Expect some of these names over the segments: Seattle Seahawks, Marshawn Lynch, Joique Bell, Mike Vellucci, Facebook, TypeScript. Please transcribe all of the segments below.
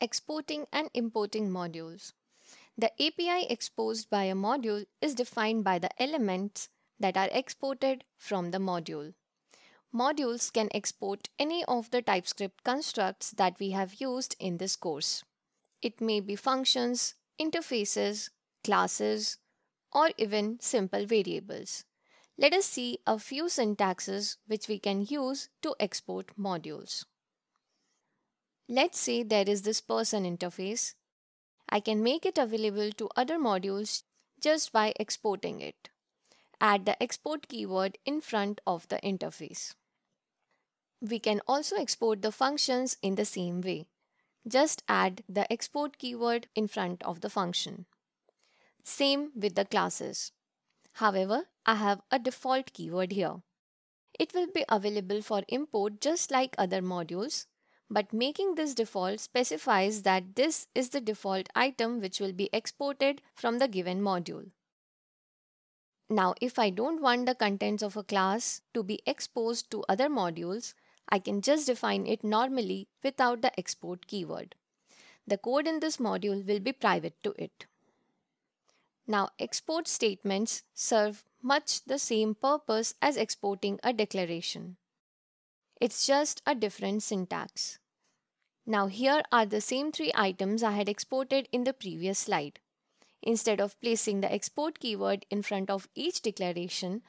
exporting and importing modules. The API exposed by a module is defined by the elements that are exported from the module. Modules can export any of the TypeScript constructs that we have used in this course. It may be functions, interfaces, classes, or even simple variables. Let us see a few syntaxes which we can use to export modules. Let's say there is this person interface. I can make it available to other modules just by exporting it. Add the export keyword in front of the interface. We can also export the functions in the same way. Just add the export keyword in front of the function. Same with the classes. However, I have a default keyword here. It will be available for import just like other modules, but making this default specifies that this is the default item which will be exported from the given module. Now, if I don't want the contents of a class to be exposed to other modules, I can just define it normally without the export keyword. The code in this module will be private to it. Now, export statements serve much the same purpose as exporting a declaration. It's just a different syntax. Now, here are the same three items I had exported in the previous slide. Instead of placing the export keyword in front of each declaration,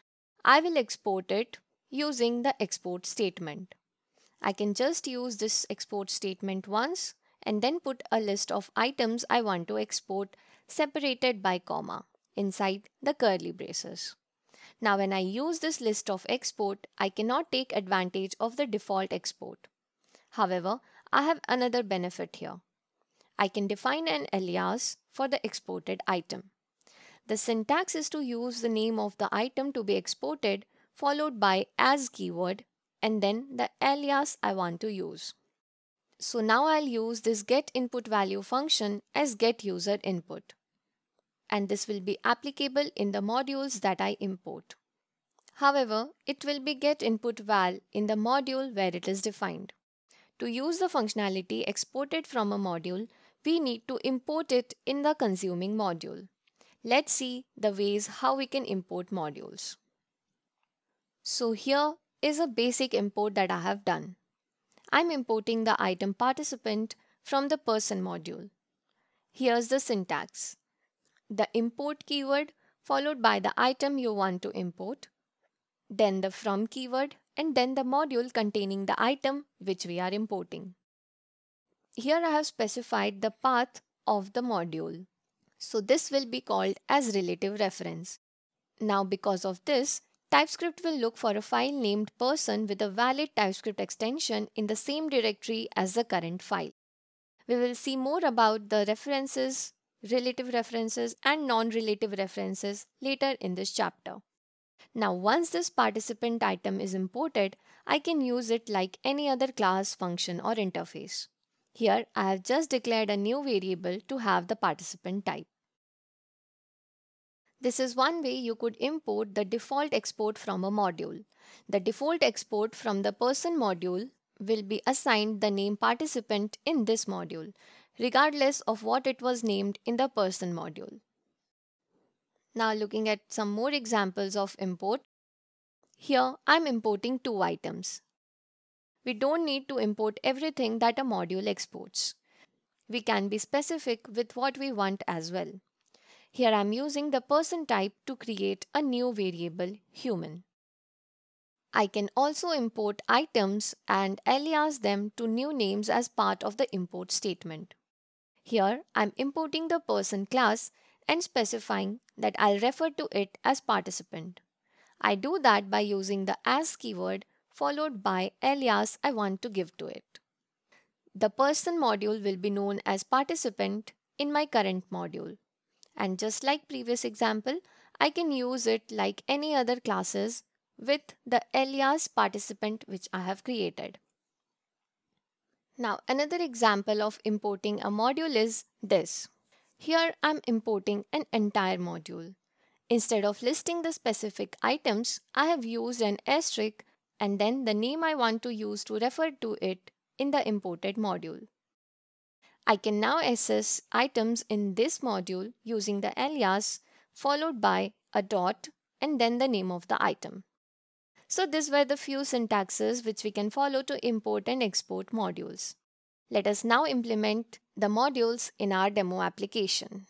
I will export it using the export statement. I can just use this export statement once and then put a list of items I want to export separated by comma inside the curly braces. Now, when I use this list of export, I cannot take advantage of the default export. However, I have another benefit here. I can define an alias for the exported item. The syntax is to use the name of the item to be exported followed by as keyword and then the alias I want to use. So now I'll use this getInputValue function as getUserInput, and this will be applicable in the modules that I import. However, it will be getInputVal in the module where it is defined. To use the functionality exported from a module, we need to import it in the consuming module. Let's see the ways how we can import modules. So here is a basic import that I have done. I'm importing the item participant from the person module. Here's the syntax. The import keyword followed by the item you want to import, then the from keyword, and then the module containing the item which we are importing. Here I have specified the path of the module. So this will be called as relative reference. Now because of this, TypeScript will look for a file named person with a valid TypeScript extension in the same directory as the current file. We will see more about the references, relative references and non-relative references later in this chapter. Now once this participant item is imported, I can use it like any other class, function or interface. Here, I have just declared a new variable to have the participant type. This is one way you could import the default export from a module. The default export from the person module will be assigned the name participant in this module, regardless of what it was named in the person module. Now looking at some more examples of import. Here, I'm importing two items. We don't need to import everything that a module exports. We can be specific with what we want as well. Here I'm using the person type to create a new variable human. I can also import items and alias them to new names as part of the import statement. Here I'm importing the person class and specifying that I'll refer to it as participant. I do that by using the as keyword followed by alias I want to give to it. The person module will be known as participant in my current module. And just like previous example, I can use it like any other classes with the alias participant which I have created. Now another example of importing a module is this. Here I'm importing an entire module. Instead of listing the specific items, I have used an asterisk and then the name I want to use to refer to it in the imported module. I can now access items in this module using the alias followed by a dot and then the name of the item. So these were the few syntaxes which we can follow to import and export modules. Let us now implement the modules in our demo application.